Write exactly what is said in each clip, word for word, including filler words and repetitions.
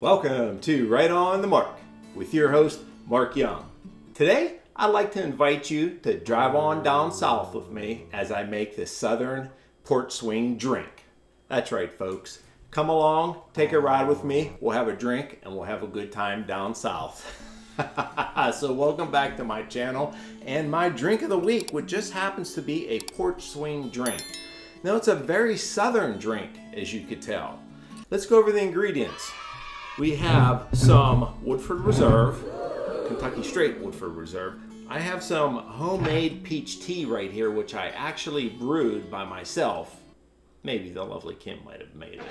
Welcome to Right on the Mark with your host, Mark Young. Today, I'd like to invite you to drive on down south with me as I make the Southern Port Swing drink. That's right, folks. Come along, take a ride with me. We'll have a drink and we'll have a good time down south. So welcome back to my channel and my drink of the week, which just happens to be a port swing drink. Now, it's a very southern drink, as you could tell. Let's go over the ingredients. We have some Woodford Reserve, Kentucky Straight Woodford Reserve. I have some homemade peach tea right here, which I actually brewed by myself. Maybe the lovely Kim might have made it.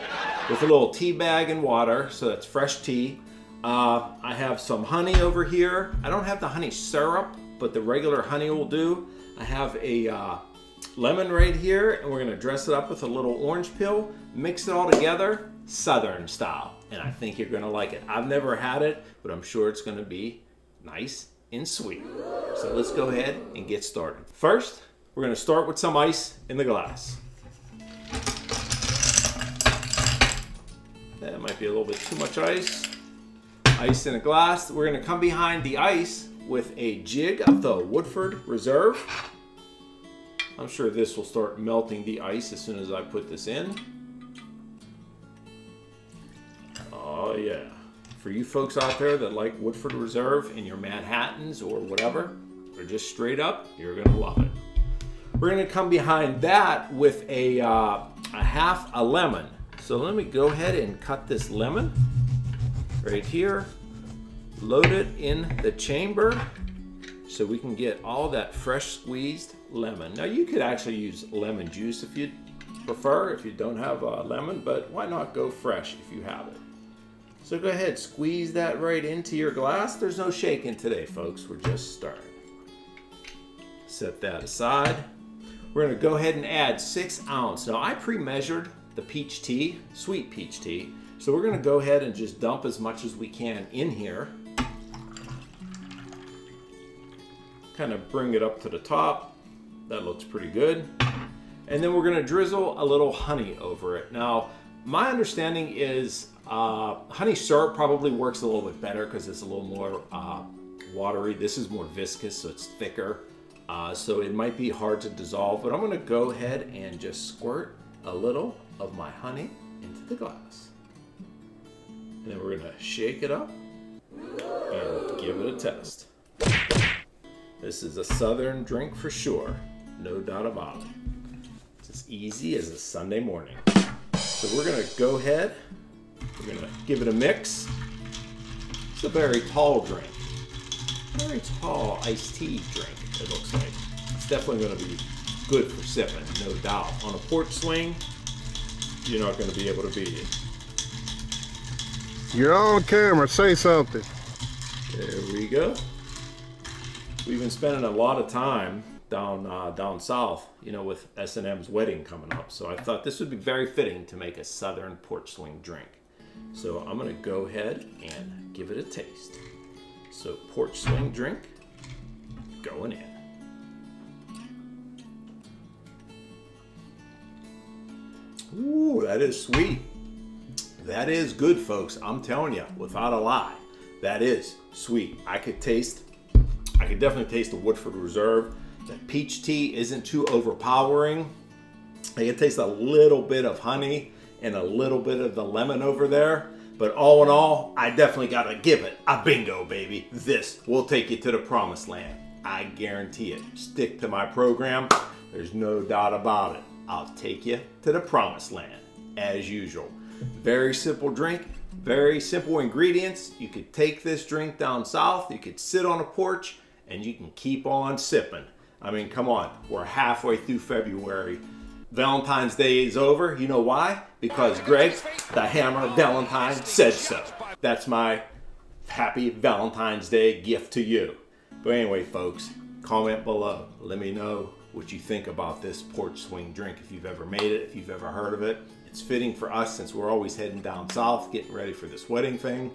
With a little tea bag and water, so that's fresh tea. Uh, I have some honey over here. I don't have the honey syrup, but the regular honey will do. I have a uh, lemon right here, and we're gonna dress it up with a little orange peel, mix it all together, Southern style. And I think you're gonna like it. I've never had it, but I'm sure it's gonna be nice and sweet. So let's go ahead and get started. First, we're gonna start with some ice in the glass. That might be a little bit too much ice. Ice in a glass. We're gonna come behind the ice with a jig of the Woodford Reserve. I'm sure this will start melting the ice as soon as I put this in. Oh yeah, for you folks out there that like Woodford Reserve in your Manhattans or whatever, or just straight up, you're gonna love it. We're gonna come behind that with a, uh, a half a lemon. So let me go ahead and cut this lemon right here, load it in the chamber so we can get all that fresh squeezed lemon. Now you could actually use lemon juice if you prefer, if you don't have a lemon, but why not go fresh if you have it? So go ahead, squeeze that right into your glass. There's no shaking today, folks. We're just starting. Set that aside. We're gonna go ahead and add six ounce. Now I pre-measured the peach tea, sweet peach tea. So we're gonna go ahead and just dump as much as we can in here. Kind of bring it up to the top. That looks pretty good. And then we're gonna drizzle a little honey over it. Now, my understanding is Uh, honey syrup probably works a little bit better because it's a little more uh, watery. This is more viscous, so it's thicker. Uh, so it might be hard to dissolve, but I'm gonna go ahead and just squirt a little of my honey into the glass. And then we're gonna shake it up and give it a test. This is a southern drink for sure, no doubt about it. It's as easy as a Sunday morning. So we're gonna go ahead. We're gonna give it a mix. It's a very tall drink. Very tall iced tea drink, it looks like. It's definitely gonna be good for sipping, no doubt. On a port swing, you're not gonna be able to beat it. You're on camera, say something. There we go. We've been spending a lot of time down uh, down south, you know, with S and M's wedding coming up. So I thought this would be very fitting to make a southern port swing drink. So I'm gonna go ahead and give it a taste. So port swing drink, going in. Ooh, that is sweet. That is good, folks. I'm telling you, without a lie, that is sweet. I could taste, I could definitely taste the Woodford Reserve. The peach tea isn't too overpowering. I can taste a little bit of honey and a little bit of the lemon over there. But all in all, I definitely gotta give it a bingo, baby. This will take you to the promised land. I guarantee it. Stick to my program. There's no doubt about it. I'll take you to the promised land, as usual. Very simple drink, very simple ingredients. You could take this drink down south, you could sit on a porch, and you can keep on sipping. I mean, come on, we're halfway through February. Valentine's Day is over. You know why? Because Greg, the Hammer Valentine, said so. That's my happy Valentine's Day gift to you. But anyway, folks, comment below. Let me know what you think about this port swing drink, if you've ever made it, if you've ever heard of it. It's fitting for us since we're always heading down south, getting ready for this wedding thing.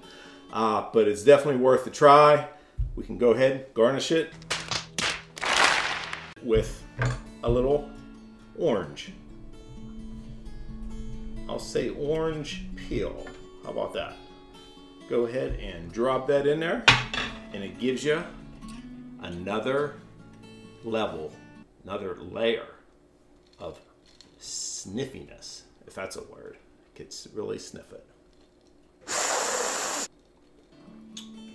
Uh, but it's definitely worth a try. We can go ahead, garnish it with a little orange. I'll say orange peel. How about that? go ahead and drop that in there, and it gives you another level, another layer of sniffiness, if that's a word. You could really sniff it.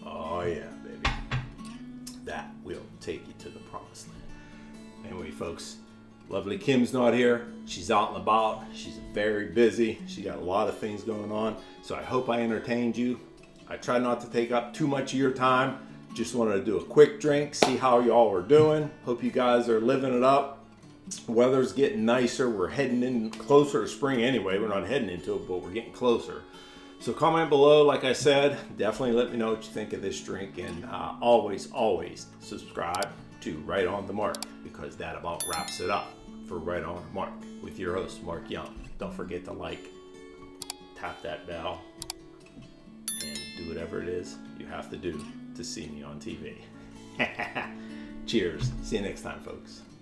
Oh yeah, baby. That will take you to the promised land. Anyway, folks, lovely Kim's not here. She's out and about. She's very busy. She got a lot of things going on. So I hope I entertained you. I try not to take up too much of your time. Just wanted to do a quick drink, see how y'all are doing. Hope you guys are living it up. Weather's getting nicer. We're heading in closer to spring anyway. We're not heading into it, but we're getting closer. So comment below, like I said, definitely let me know what you think of this drink, and uh, always, always subscribe to Right on the Mark, because that about wraps it up for Right on the Mark with your host, Mark Young. Don't forget to like, tap that bell, and do whatever it is you have to do to see me on T V. Cheers. See you next time, folks.